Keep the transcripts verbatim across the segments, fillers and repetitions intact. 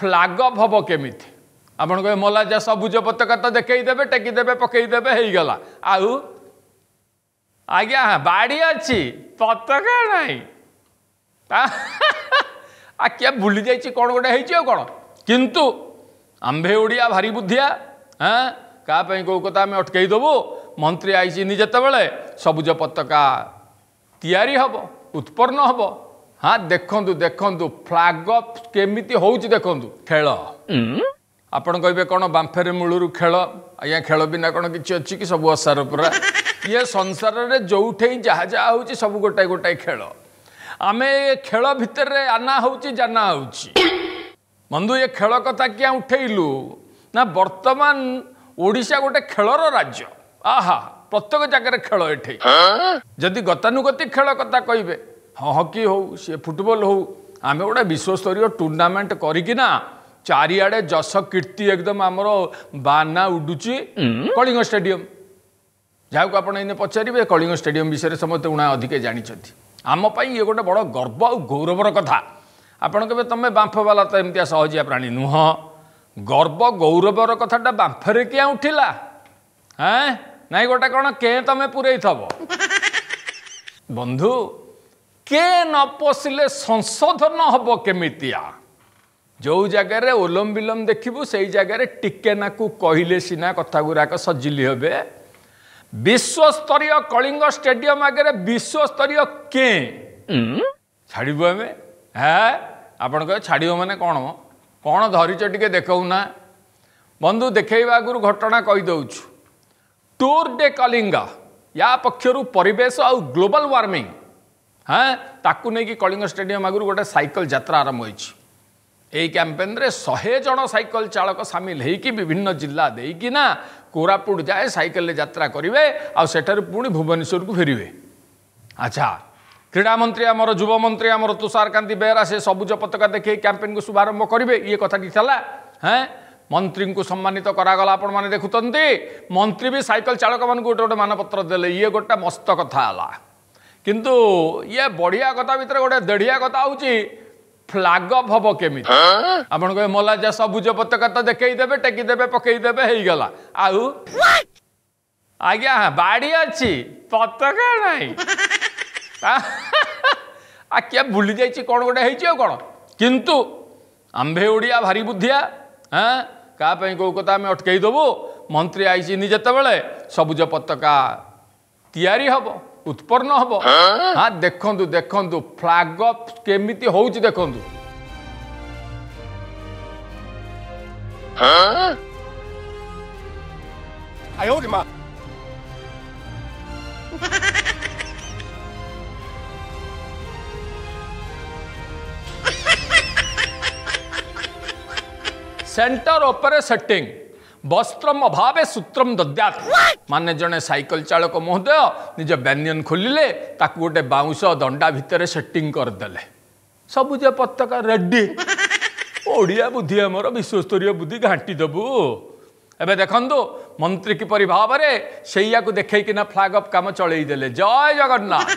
Flag of हम केमी आपन कह मलाजा सबुज पताका तो देखदेवे टेकिदेवे पकईदेवे हो गला आउ आज्ञा बाड़ी अच्छी पताका नहीं आ क्या बुली जा कौन गोटे हो कौन किंतु आंबे ओडिया भारी बुद्धिया हाँ क्या कौ कथा आम अटकईदेवु मंत्री आई जितेबले सबुज पताका तैयारी हम उत्पन्न हम हाँ देखु देखु फ्लैग अफ केमी हो देखु खेल आपण कहे कौन बांफेर मूलर खेल आज्ञा खेल बिना कौन किसी अच्छी कि सब असार पूरा ये संसार में जोठे जहा जहा हो सब गोटाए गोटाए खेल आम खेल भितर आना होना बंधु ये खेल कथा क्या उठेलु ना बर्तमान ओडिशा गोटे खेलर राज्य आहा प्रत्येक जगार खेल ये जदि गतानुगतिक खेल कथा कहे हाँ हकी हो सी फुटबॉल हो आम गोटे विश्वस्तरीय टूर्णामेंट करा चारियाड़े जश कीर्ति एकदम आमर बाना उडुची कलिंग स्टेडियम जहाँ आपने पचारे कलिंग स्टेडियम विषय समस्त उना अधिके जानी आमपाई ये गोटे बड़ गर्व और गौरवर कथा आपन के तुम बांफवाला तो एमती सहजिया प्राणी नुह गर्व गौरवर कथाटा बांफरे क्या उठिला हाँ ना गोटे कौन के तुम पूरे थब बंधु के न पशिले संशोधन हम केमितिया जो जगार ओलम विलम देखू से जगार टिकेना को कहले सीना कथा गुराक सजिली हे विश्वस्तरीय कलिंग स्टेडियम आगे विश्वस्तरीय के छाड़बू आम हाँ आपन कह छाड़ब मैंने कौन कौन धरीच टे देखना बंधु देखा आगुरी घटना कहीदे टूर डे कलिंग या पक्षर परेश आ ग्लोबल वार्मिंग हाँ ताकू नहीं कि कलिंग स्टेडियम आगुरी गोटे साइकल जात्रा आरंभ हो यही कैंपेन रे सौ जन साइकल चालक सामिल होकर विभिन्न जिला देना कोरापुट जाए साइकल यात्रा करेंगे आठार पुणी भुवनेश्वर को फेर अच्छा क्रीड़ा मंत्री आमर युवा मंत्री आमर तुषार कांति बेहरा से सबुज पताका देखे कैंपेन को शुभारंभ करेंगे ये कथा ठीक है हाँ मंत्री को सम्मानित करागला आपण मैंने देखुं मंत्री भी साइकल चालक मान गोटे गोटे मानपत्र देले ये गोटे मस्त कथा है किंतु ये बढ़िया कथा भितर गोटे देढ़िया कथा हूँ फ्लैग अफ हम केमी आपन कह मलाजा सबुज पताका तो देखदेवे टेकिदेवे पकईदेवे हो गला आउ आज्ञा बाड़ी अच्छी पताका नहीं आ क्या बुली जा कौन गोटे हो कौन किंतु आंबे ओडिया भारी बुद्धिया हाँ क्या कौ कथा आम अटकईदेवु मंत्री आई जितेबले सबुज पताका तैयारी हम उत्पन्न हम हाँ देखु देखु फ्लैग अफ केमी हो देखु सेंटर ओपरे सेटिंग वस्त्रम अभावे सूत्रम दद्यात माने जने साइकल चालक महोदय निज ब्यनियन खोलिले ताकु गोटे बाउंस दंडा भितर सेटिंग करदेले सबुज पताका रेडी ओडिया बुद्धि आमर विश्वस्तरीय बुद्धि घाटी देबू एबे देखंतु मंत्री किपरि भावरे सैया को देखैकिना फ्लैग अफ काम चलई देले जय जगन्नाथ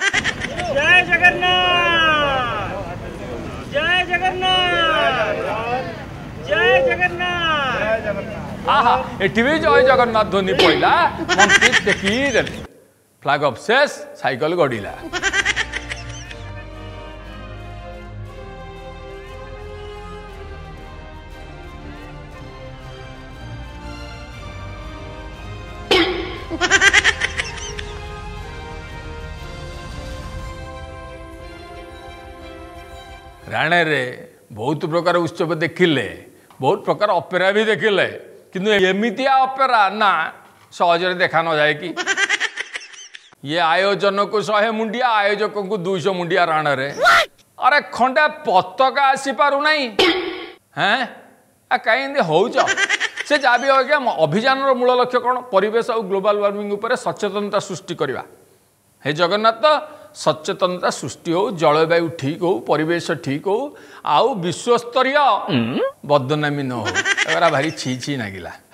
जय जगन्नाथ जय जगन्नाथ जय जगन्नाथ जय जगन्नाथ आहा एटी भी जय जगन्नाथ ध्वनि पड़ा मंत्री देखी देले फ्लैग अफ शेष साइकल गड़ीला राणे रे बहुत प्रकार उत्सव देखिले बहुत प्रकार अपेरा भी देखिले किंतु एमितिया अपेरा ना सहजरे देखा न जाए कि ये आयोजन को शहे मुंडिया आयोजक को दुईश मुंडिया राण रे अरे खंडे पताका आसी पारू नहीं हाँ कहीं हो से जा भी हो गया अभियान मूल लक्ष्य कौन परिवेश और ग्लोबल वार्मिंग उपर सचेतनता सृष्टि करवा हे जगन्नाथ सचेतनता सृष्टि हो जलवायु ठीक हो परिवेश ठीक हो आउ विश्वस्तरीय बदनामी न हो भारी छी छी नागिला।